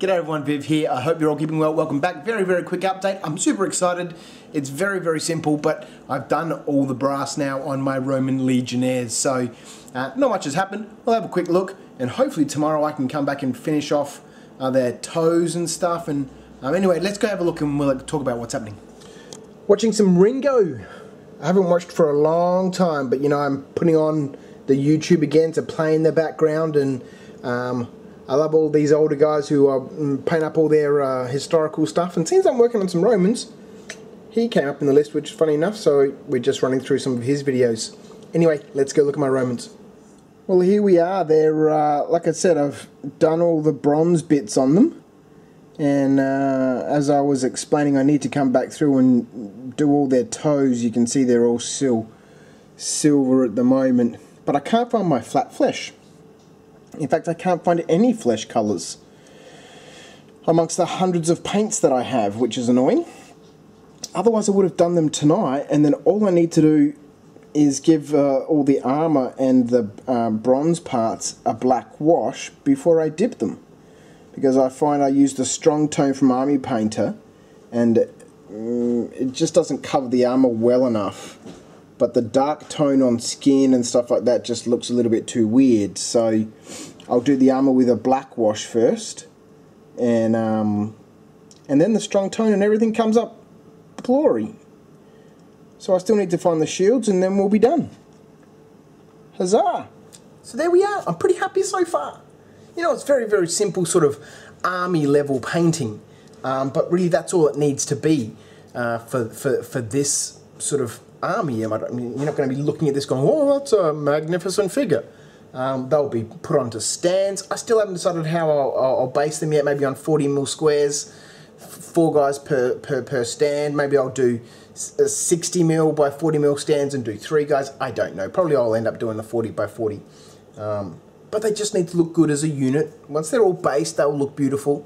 G'day everyone, Viv here. I hope you're all keeping well. Welcome back. Very, very quick update. I'm super excited. It's very, very simple, but I've done all the brass now on my Roman Legionnaires, so not much has happened. We'll have a quick look, and hopefully tomorrow I can come back and finish off their toes and stuff. And anyway, let's go have a look and we'll talk about what's happening. Watching some Ringo. I haven't watched for a long time, but you know, I'm putting on the YouTube again to play in the background, and I love all these older guys who are paint up all their historical stuff. And since I'm working on some Romans, he came up in the list, which is funny enough, so we're just running through some of his videos. Anyway, let's go look at my Romans. Well, here we are. They're, like I said, I've done all the bronze bits on them. And as I was explaining, I need to come back through and do all their toes. You can see they're all silver at the moment. But I can't find my flat flesh. In fact, I can't find any flesh colours amongst the hundreds of paints that I have, which is annoying. Otherwise, I would have done them tonight, and then all I need to do is give all the armour and the bronze parts a black wash before I dip them. Because I find I use the Strong Tone from Army Painter, and it just doesn't cover the armour well enough. But the dark tone on skin and stuff like that just looks a little bit too weird. So I'll do the armor with a black wash first, and then the Strong Tone, and everything comes up glory. So I still need to find the shields, and then we'll be done. Huzzah! So there we are. I'm pretty happy so far. You know, it's very, very simple sort of army level painting, but really that's all it needs to be for this sort of army. You're not going to be looking at this going, oh, that's a magnificent figure. They'll be put onto stands. I still haven't decided how I'll base them yet. Maybe on 40mm squares, 4 guys per stand. Maybe I'll do 60mm by 40mm stands and do 3 guys. I don't know. Probably I'll end up doing the 40 by 40. But they just need to look good as a unit. Once they're all based, they'll look beautiful.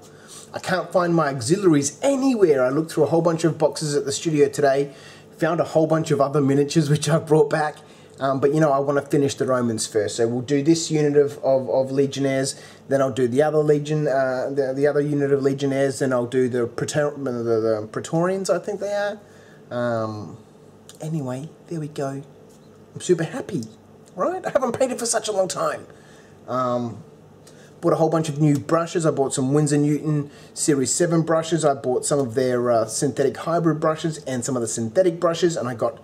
I can't find my auxiliaries anywhere. I looked through a whole bunch of boxes at the studio today. Found a whole bunch of other miniatures which I brought back, but you know, I want to finish the Romans first, so we'll do this unit of Legionnaires, then I'll do the other Legion, the other unit of Legionnaires, then I'll do the Praetorians, I think they are. Anyway, there we go. I'm super happy, right? I haven't painted for such a long time. Bought a whole bunch of new brushes. I bought some Winsor Newton Series 7 brushes. I bought some of their synthetic hybrid brushes and some of the synthetic brushes, and I got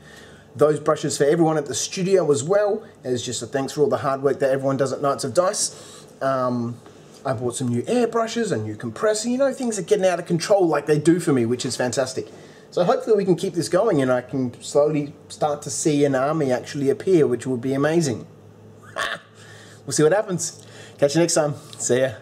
those brushes for everyone at the studio as well. As just a thanks for all the hard work that everyone does at Knights of Dice. I bought some new air brushes, a new compressor. You know, things are getting out of control like they do for me, which is fantastic. So hopefully we can keep this going and I can slowly start to see an army actually appear, which would be amazing. We'll see what happens. Catch you next time. See ya.